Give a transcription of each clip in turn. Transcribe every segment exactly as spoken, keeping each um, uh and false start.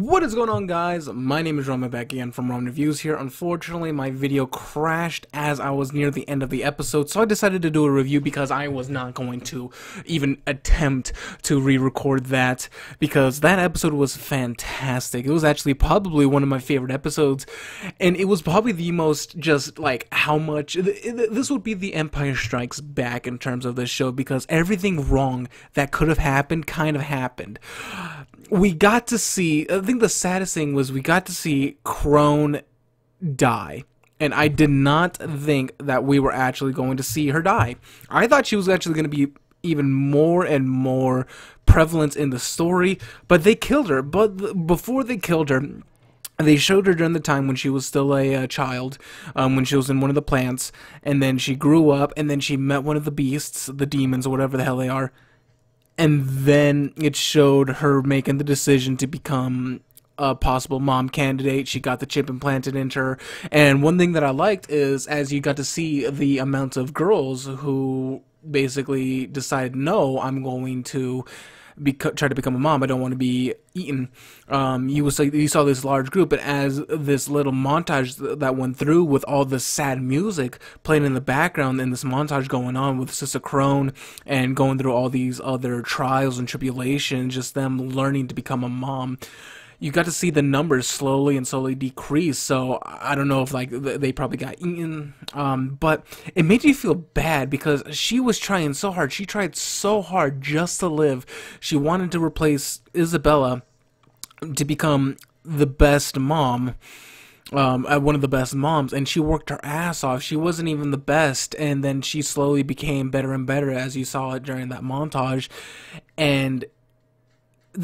What is going on, guys? My name is Ramen, back again from Ramen Reviews here. Unfortunately, my video crashed as I was near the end of the episode, so I decided to do a review because I was not going to even attempt to re-record that because that episode was fantastic. It was actually probably one of my favorite episodes, and it was probably the most just like how much th th this would be the Empire Strikes Back in terms of this show, because everything wrong that could have happened kind of happened. We got to see, I think the saddest thing was we got to see Krone die. And I did not think that we were actually going to see her die. I thought she was actually going to be even more and more prevalent in the story. But they killed her. But before they killed her, they showed her during the time when she was still a uh, child, um, when she was in one of the plants. And then she grew up, and then she met one of the beasts, the demons, or whatever the hell they are. And then it showed her making the decision to become a possible mom candidate. She got the chip implanted into her. And one thing that I liked is, as you got to see the amount of girls who basically decided, no, I'm going to try to become a mom. I don't want to be eaten. Um, you, was, you saw this large group, but as this little montage that went through with all the sad music playing in the background and this montage going on with Sister Krone and going through all these other trials and tribulations, just them learning to become a mom, you got to see the numbers slowly and slowly decrease. So I don't know if like they probably got eaten, um, but it made you feel bad because she was trying so hard. She tried so hard just to live. She wanted to replace Isabella to become the best mom, um, one of the best moms, and she worked her ass off. She wasn't even the best, and then she slowly became better and better, as you saw it during that montage, and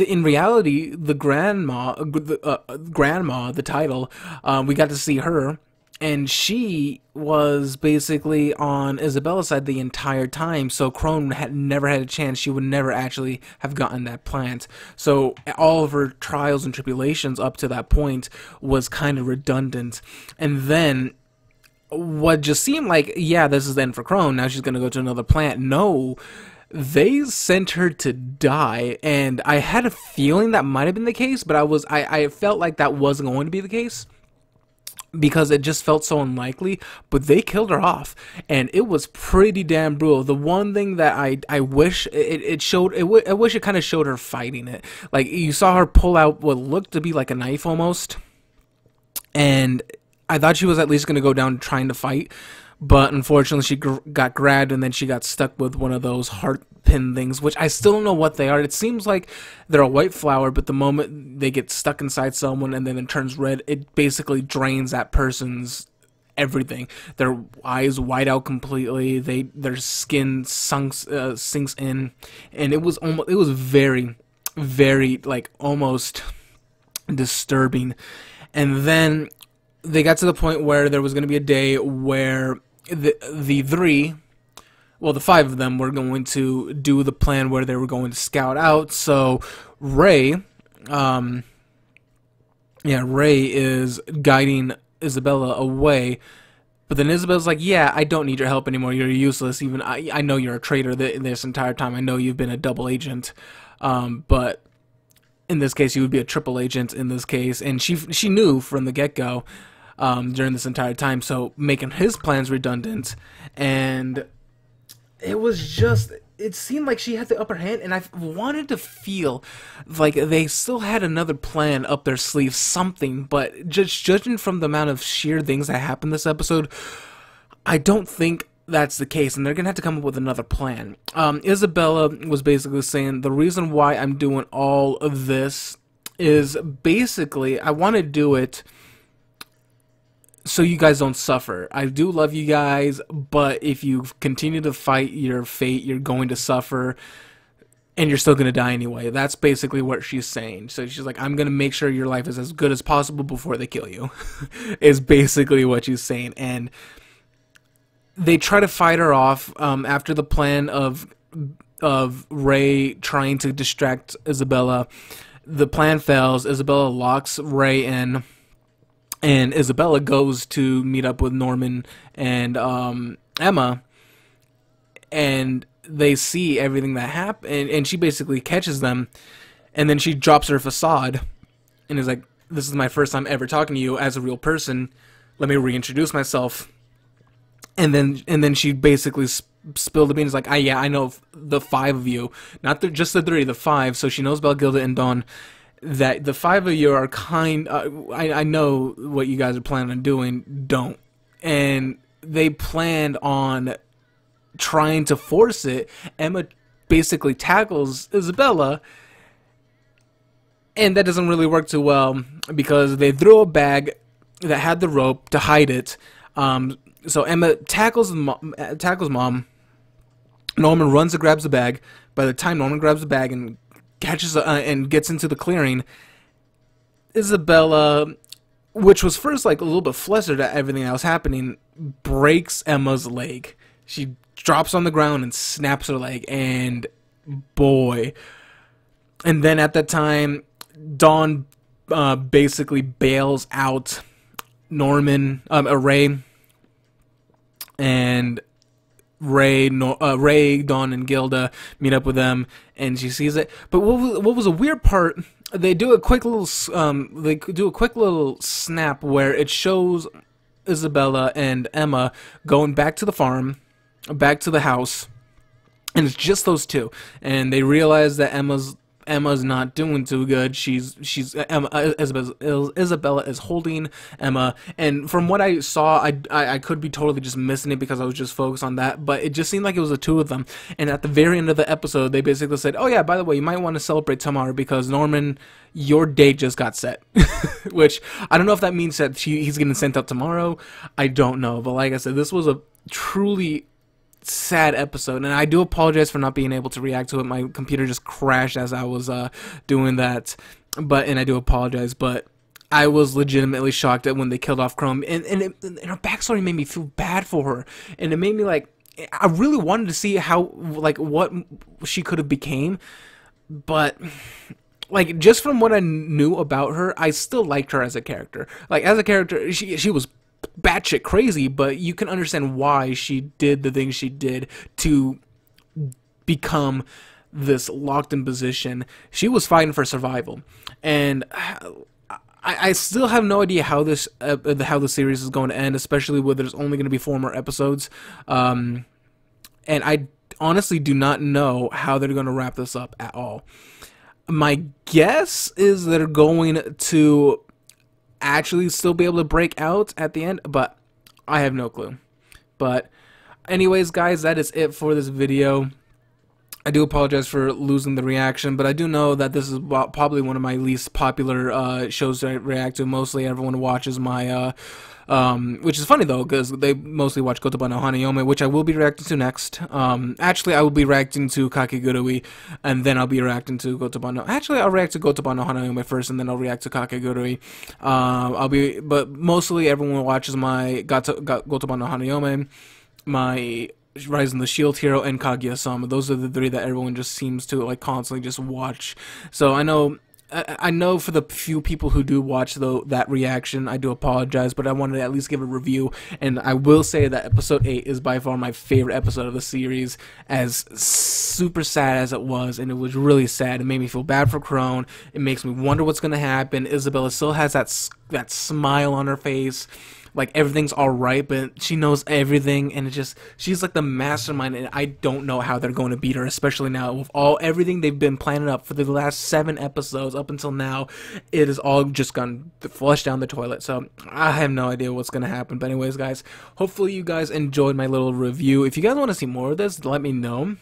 in reality, the grandma, the, uh, grandma, the title, um, we got to see her, and she was basically on Isabella's side the entire time, so Krone had never had a chance. She would never actually have gotten that plant. So all of her trials and tribulations up to that point was kind of redundant. And then what just seemed like, yeah, this is the end for Krone. Now she's going to go to another plant. No. They sent her to die, and I had a feeling that might have been the case, but I was I, I felt like that wasn't going to be the case because it just felt so unlikely, but they killed her off, and it was pretty damn brutal. The one thing that I I wish it, it showed, it w I wish it kind of showed her fighting it. Like, you saw her pull out what looked to be like a knife almost, and I thought she was at least going to go down trying to fight. But unfortunately, she gr got grabbed, and then she got stuck with one of those heart pin things, which I still don't know what they are. It seems like they're a white flower, but the moment they get stuck inside someone and then it turns red, it basically drains that person's everything. Their eyes white out completely. They their skin sunks, uh, sinks in, and it was almost it was very, very like almost disturbing. And then they got to the point where there was going to be a day where the the three, well, the five of them were going to do the plan where they were going to scout out. So Ray, um, yeah, Ray is guiding Isabella away, but then Isabella's like, yeah, I don't need your help anymore. You're useless. Even I, I know you're a traitor this entire time. I know you've been a double agent, um, but in this case, you would be a triple agent in this case. And she she knew from the get-go, um, during this entire time, so making his plans redundant. And it was just, it seemed like she had the upper hand, and I wanted to feel like they still had another plan up their sleeve, something, but just judging from the amount of sheer things that happened this episode, I don't think that's the case, and they're gonna have to come up with another plan. um, Isabella was basically saying, the reason why I'm doing all of this is basically I want to do it so you guys don't suffer. I do love you guys, but if you continue to fight your fate, you're going to suffer, and you're still going to die anyway. That's basically what she's saying. So she's like, I'm going to make sure your life is as good as possible before they kill you, is basically what she's saying. And they try to fight her off, um, after the plan of of Ray trying to distract Isabella. The plan fails. Isabella locks Ray in, and Isabella goes to meet up with Norman and um, Emma, and they see everything that happened, and, and she basically catches them, and then she drops her facade and he's like, this is my first time ever talking to you as a real person. Let me reintroduce myself. And then and then she basically sp spilled the beans, like, ah, yeah, I know the five of you. Not the, just the three, the five. So she knows Belle, Gilda, and Dawn. That the five of you are kind... Uh, I, I know what you guys are planning on doing. Don't. And they planned on trying to force it. Emma basically tackles Isabella. And that doesn't really work too well because they threw a bag that had the rope to hide it. Um, so Emma tackles mom, tackles mom. Norman runs and grabs the bag. By the time Norman grabs the bag and catches uh, and gets into the clearing, Isabella, which was first like a little bit flustered at everything that was happening, breaks Emma's leg. She drops on the ground and snaps her leg, and boy. And then at that time, Dawn uh, basically bails out Norman, um, uh, Ray, and Ray, no, uh, Ray, Dawn, and Gilda meet up with them, and she sees it. But what was, what was a weird part? They do a quick little, um, they do a quick little snap where it shows Isabella and Emma going back to the farm, back to the house, and it's just those two, and they realize that Emma's Emma's not doing too good. She's she's Emma, Isabella, Isabella is holding Emma, and from what I saw, I, I I could be totally just missing it because I was just focused on that. But it just seemed like it was the two of them. And at the very end of the episode, they basically said, "Oh yeah, by the way, you might want to celebrate tomorrow because Norman, your date just got set." Which I don't know if that means that she, he's getting sent up tomorrow. I don't know. But like I said, this was a truly sad episode, and I do apologize for not being able to react to it. My computer just crashed as I was uh, doing that, but and I do apologize, but I was legitimately shocked at when they killed off Krone, and, and, it, and her backstory made me feel bad for her, and it made me like, I really wanted to see how, like, what she could have became, but... Like, just from what I knew about her, I still liked her as a character. Like, as a character, she, she was batshit crazy, but you can understand why she did the things she did to become this locked-in position. She was fighting for survival, and I, I still have no idea how this uh, how the series is going to end, especially where there's only going to be four more episodes. Um, and I honestly do not know how they're going to wrap this up at all. My guess is they're going to actually still be able to break out at the end, but I have no clue. But anyways, guys, that is it for this video. I do apologize for losing the reaction, but I do know that this is probably one of my least popular uh, shows that I react to. Mostly everyone watches my, uh, um, which is funny though, because they mostly watch Gotoubun no Hanayome, which I will be reacting to next. Um, actually, I will be reacting to Kakegurui, and then I'll be reacting to Gotoubun no... Actually, I'll react to Gotoubun no Hanayome first, and then I'll react to Kakegurui. Uh, I'll be... But mostly everyone watches my Gotoubun no Hanayome, my... Rise of the Shield Hero, and Kaguya-sama. Those are the three that everyone just seems to like constantly just watch. So I know, I, I know for the few people who do watch though that reaction, I do apologize, but I wanted to at least give a review, and I will say that episode eight is by far my favorite episode of the series. As super sad as it was, and it was really sad. It made me feel bad for Krone. It makes me wonder what's gonna happen. Isabella still has that that smile on her face. Like, everything's alright, but she knows everything, and it just, she's like the mastermind, and I don't know how they're going to beat her, especially now with all, everything they've been planning up for the last seven episodes up until now. It is all just gone flushed down the toilet, so I have no idea what's going to happen. But anyways, guys, hopefully you guys enjoyed my little review. If you guys want to see more of this, let me know.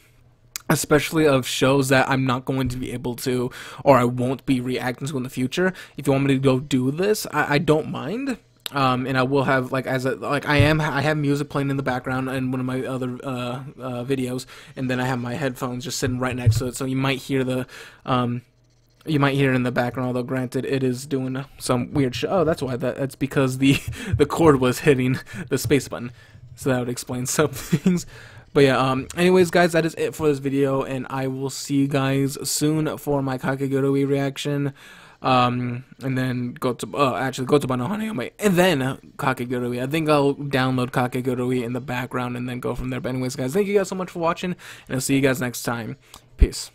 Especially of shows that I'm not going to be able to, or I won't be reacting to in the future. If you want me to go do this, I, I don't mind. Um, and I will have, like, as a, like, I am, I have music playing in the background in one of my other, uh, uh, videos, and then I have my headphones just sitting right next to it, so you might hear the, um, you might hear it in the background, although granted, it is doing some weird shit. Oh, that's why, that, that's because the, the cord was hitting the space button, so that would explain some things. But yeah, um, anyways, guys, that is it for this video, and I will see you guys soon for my Kakegurui reaction. Um, and then go to, uh, actually Gotoubun no Hanayome, and then Kakegurui. I think I'll download Kakegurui in the background and then go from there. But anyways, guys, thank you guys so much for watching, and I'll see you guys next time. Peace.